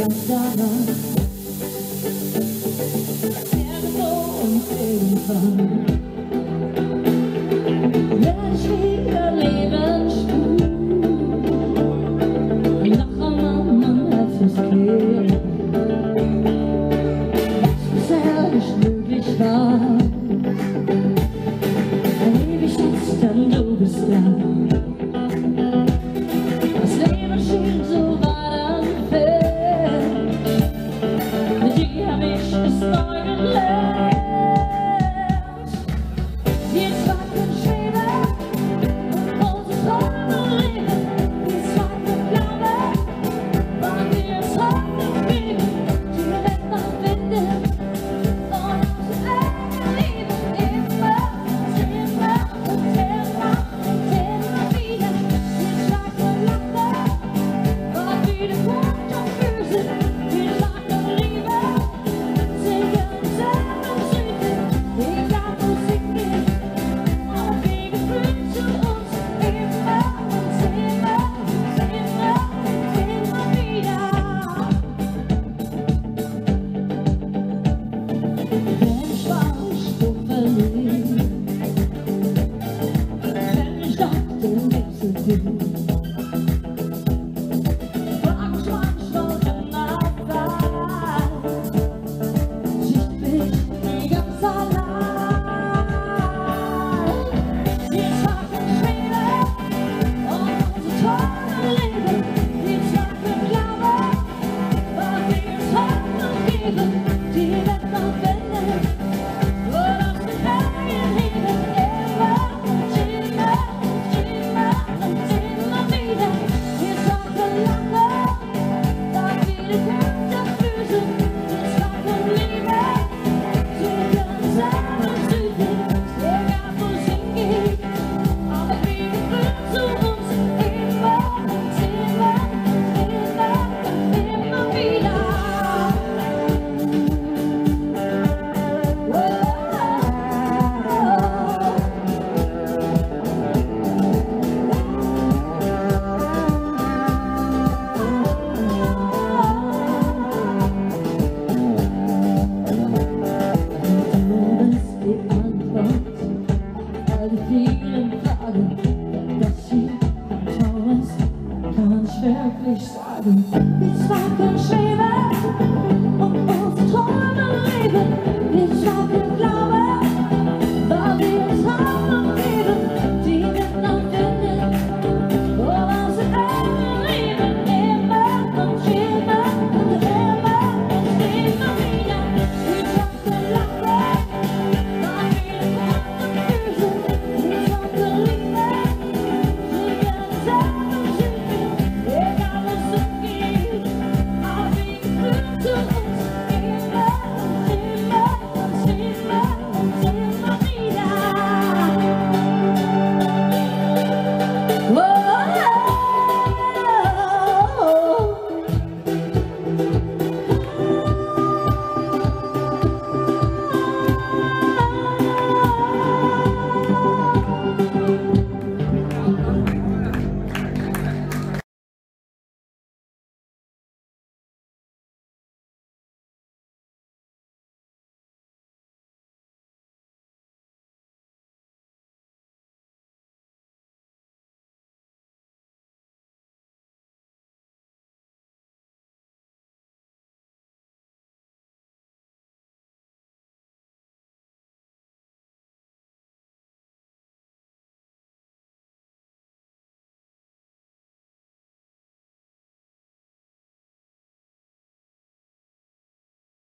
Leben, Lachen, Mama, es ist